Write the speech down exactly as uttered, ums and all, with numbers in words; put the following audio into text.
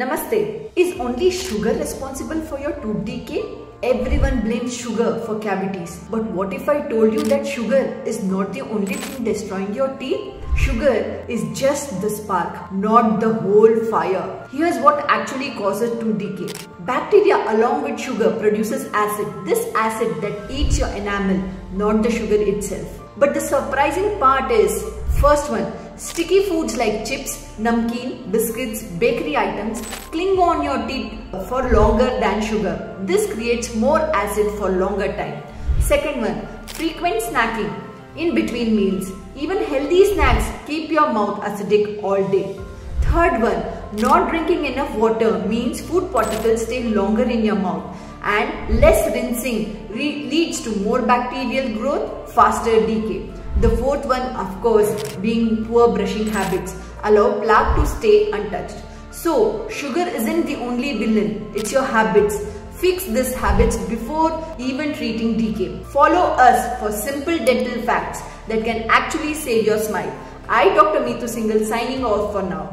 Namaste. Is only sugar responsible for your tooth decay? Everyone blames sugar for cavities. But what if I told you that sugar is not the only thing destroying your teeth? Sugar is just the spark, not the whole fire. Here's what actually causes tooth decay. Bacteria along with sugar produces acid. This acid that eats your enamel, not the sugar itself. But the surprising part is, first one, sticky foods like chips, namkeen, biscuits, bakery items cling on your teeth for longer than sugar. This creates more acid for longer time. Second one, frequent snacking in between meals. Even healthy snacks keep your mouth acidic all day. Third one, not drinking enough water means food particles stay longer in your mouth, and less rinsing leads to more bacterial growth, faster decay. The fourth one, of course, being poor brushing habits allow plaque to stay untouched. So, sugar isn't the only villain, it's your habits. Fix these habits before even treating decay. Follow us for simple dental facts that can actually save your smile. I, Doctor Meethu Singhal, signing off for now.